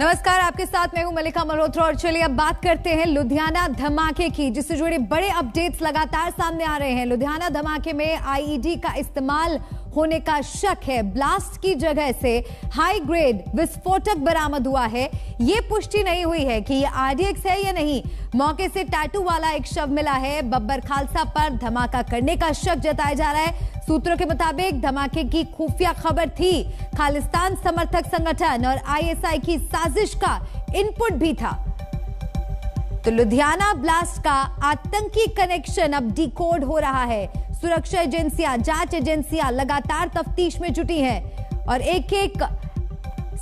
नमस्कार, आपके साथ मैं हूं मलिका मल्होत्रा और चलिए अब बात करते हैं लुधियाना धमाके की, जिससे जुड़े बड़े अपडेट्स लगातार सामने आ रहे हैं। लुधियाना धमाके में आईईडी का इस्तेमाल होने का शक है। ब्लास्ट की जगह से हाई ग्रेड विस्फोटक बरामद हुआ है। ये पुष्टि नहीं हुई है कि ये आरडीएक्स है या नहीं। मौके से टैटू वाला एक शव मिला है। बब्बर खालसा पर धमाका करने का शक जताया जा रहा है। सूत्रों के मुताबिक धमाके की खुफिया खबर थी। खालिस्तान समर्थक संगठन और ISI की साजिश का इनपुट भी था। तो लुधियाना ब्लास्ट का आतंकी कनेक्शन अब डिकोड हो रहा है। सुरक्षा एजेंसियां, जांच एजेंसियां लगातार तफ्तीश में जुटी हैं और एक एक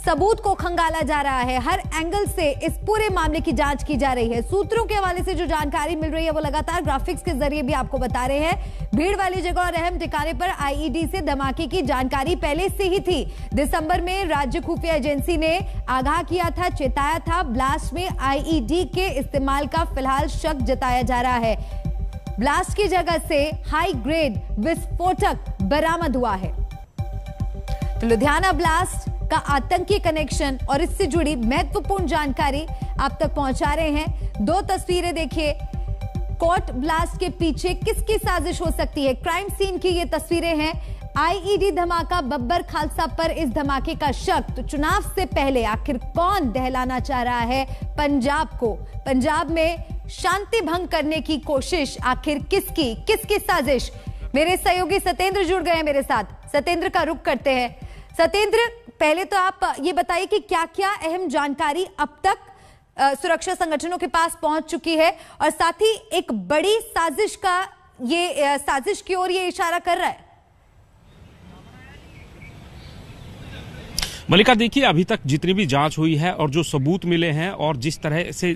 सबूत को खंगाला जा रहा है। हर एंगल से इस पूरे मामले की जांच की जा रही है। सूत्रों के हवाले से जो जानकारी मिल रही है वो लगातार ग्राफिक्स के जरिए भी आपको बता रहे हैं। भीड़ वाली जगह और अहम ठिकाने पर आईईडी से धमाके की जानकारी पहले से ही थी। दिसंबर में राज्य खुफिया एजेंसी ने आगाह किया था, चेताया था। ब्लास्ट में आईईडी के इस्तेमाल का फिलहाल शक जताया जा रहा है। ब्लास्ट की जगह से हाई ग्रेड विस्फोटक बरामद हुआ है। तो लुधियाना ब्लास्ट का आतंकी कनेक्शन और इससे जुड़ी महत्वपूर्ण जानकारी आप तक पहुंचा रहे हैं। दो तस्वीरें देखिए, कोट ब्लास्ट के पीछे किसकी साजिश हो सकती है। क्राइम सीन की ये तस्वीरें हैं। आईईडी धमाका, बब्बर खालसा पर इस धमाके का शक। तो चुनाव से पहले आखिर कौन दहलाना चाह रहा है पंजाब को? पंजाब में शांति भंग करने की कोशिश आखिर किसकी साजिश? मेरे सहयोगी सतेंद्र जुड़ गए हैं मेरे साथ। सतेंद्र का रुख करते हैं। सतेंद्र, पहले तो आप ये बताइए कि क्या क्या अहम जानकारी अब तक सुरक्षा संगठनों के पास पहुंच चुकी है और साथ ही एक बड़ी साजिश का ये साजिश की ओर ये इशारा कर रहा है। मलिका, देखिए अभी तक जितनी भी जांच हुई है और जो सबूत मिले हैं और जिस तरह से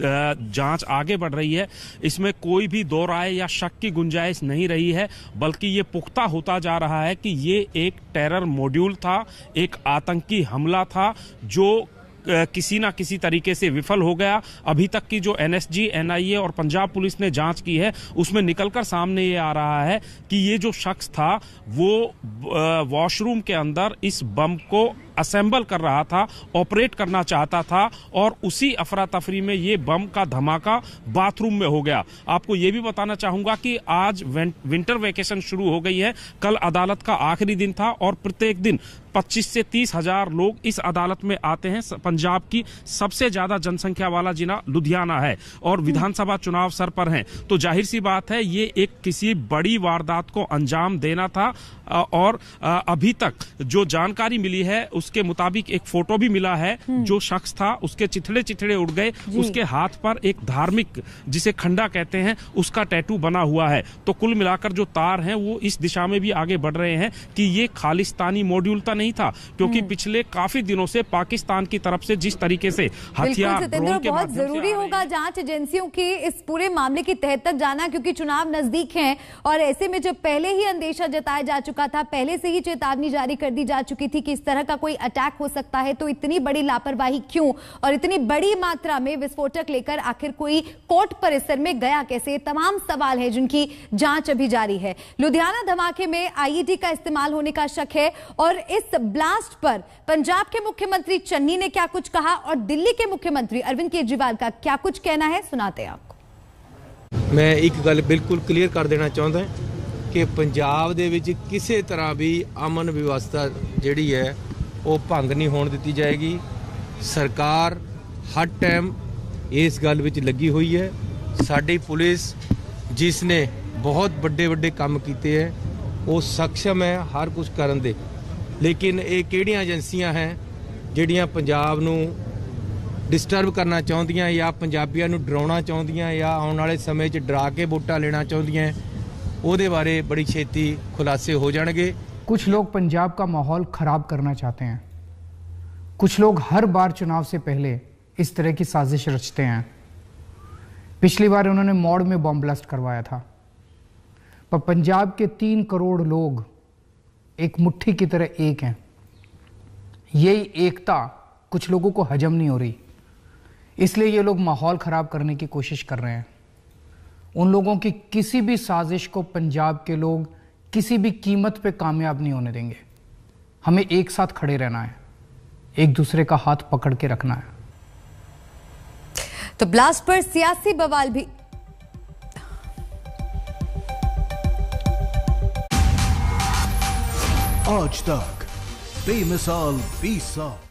जांच आगे बढ़ रही है, इसमें कोई भी दो राय या शक की गुंजाइश नहीं रही है, बल्कि ये पुख्ता होता जा रहा है कि ये एक टेरर मॉड्यूल था, एक आतंकी हमला था जो किसी ना किसी तरीके से विफल हो गया। अभी तक की जो NSG, NIA और पंजाब पुलिस ने जांच की है, उसमें निकलकर सामने ये आ रहा है कि ये जो शख्स था वो वॉशरूम के अंदर इस बम को असेंबल कर रहा था, ऑपरेट करना चाहता था और उसी अफरा तफरी में ये बम का धमाका बाथरूम में हो गया। आपको ये भी बताना चाहूंगा कि आज विंटर वेकेशन शुरू हो गई है। कल अदालत का आखिरी दिन था और प्रत्येक दिन 25 से 30 हजार लोग इस अदालत में आते हैं। पंजाब की सबसे ज्यादा जनसंख्या वाला जिला लुधियाना है और विधानसभा चुनाव सर पर हैं, तो जाहिर सी बात है ये एक किसी बड़ी वारदात को अंजाम देना था। और अभी तक जो जानकारी मिली है उसके मुताबिक एक फोटो भी मिला है। जो शख्स था उसके चिथड़े चिथड़े उड़ गए, उसके हाथ पर एक धार्मिक, जिसे खंडा कहते हैं, उसका टैटू बना हुआ है। तो कुल मिलाकर जो तार हैं वो इस दिशा में भी आगे बढ़ रहे हैं कि ये खालिस्तानी मॉड्यूल तो नहीं था, क्योंकि पिछले काफी दिनों से पाकिस्तान की तरफ से जिस तरीके से हथियार, बहुत जरूरी होगा जांच एजेंसियों की इस पूरे मामले की तह तक जाना, क्योंकि चुनाव नजदीक है और ऐसे में जब पहले ही अंदेशा जताया जा चुका था, पहले से ही चेतावनी जारी कर दी जा चुकी थी कि इस तरह का कोई अटैक हो सकता है, तो इतनी बड़ी लापरवाही क्यों और इतनी बड़ी मात्रा में विस्फोटक लेकर आखिर कोई कोर्ट परिसर में गया कैसे? तमाम सवाल है जिनकी जांच अभी जारी है। लुधियाना धमाके में आईईडी का इस्तेमाल होने का शक है और इस ब्लास्ट पर पंजाब के मुख्यमंत्री चन्नी ने क्या कुछ कहा और दिल्ली के मुख्यमंत्री अरविंद केजरीवाल का क्या कुछ कहना है, सुनाते हैं आपको। मैं एक गल बिल्कुल क्लीयर कर देना चाहता हूं कि पंजाब दे विच किसी तरह भी अमन व्यवस्था जिहड़ी है वो भंग नहीं होने दी जाएगी। सरकार हर टाइम इस गल विच लगी हुई है। साडी पुलिस जिसने बहुत बड़े बड़े काम किए हैं वो सक्षम है हर कुछ करन दे, लेकिन ये किहड़ियां एजेंसियां हैं जिहड़ियां पंजाब नूं डिस्टर्ब करना चाहुंदियां या पंजाबियां नूं डराउणा चाहुंदियां या आउण वाले समय च डरा के वोटां लेना चाहुंदियां, ओहदे बारे बड़ी छेती खुलासे हो जाएंगे। कुछ लोग पंजाब का माहौल खराब करना चाहते हैं। कुछ लोग हर बार चुनाव से पहले इस तरह की साजिश रचते हैं। पिछली बार उन्होंने मौड़ में बॉम्ब ब्लास्ट करवाया था, पर पंजाब के 3 करोड़ लोग एक मुट्ठी की तरह एक हैं। यही एकता कुछ लोगों को हजम नहीं हो रही, इसलिए ये लोग माहौल खराब करने की कोशिश कर रहे हैं। उन लोगों की किसी भी साजिश को पंजाब के लोग किसी भी कीमत पे कामयाब नहीं होने देंगे। हमें एक साथ खड़े रहना है, एक दूसरे का हाथ पकड़ के रखना है। तो ब्लास्ट पर सियासी बवाल भी। आज तक बेमिसाल 20 साल।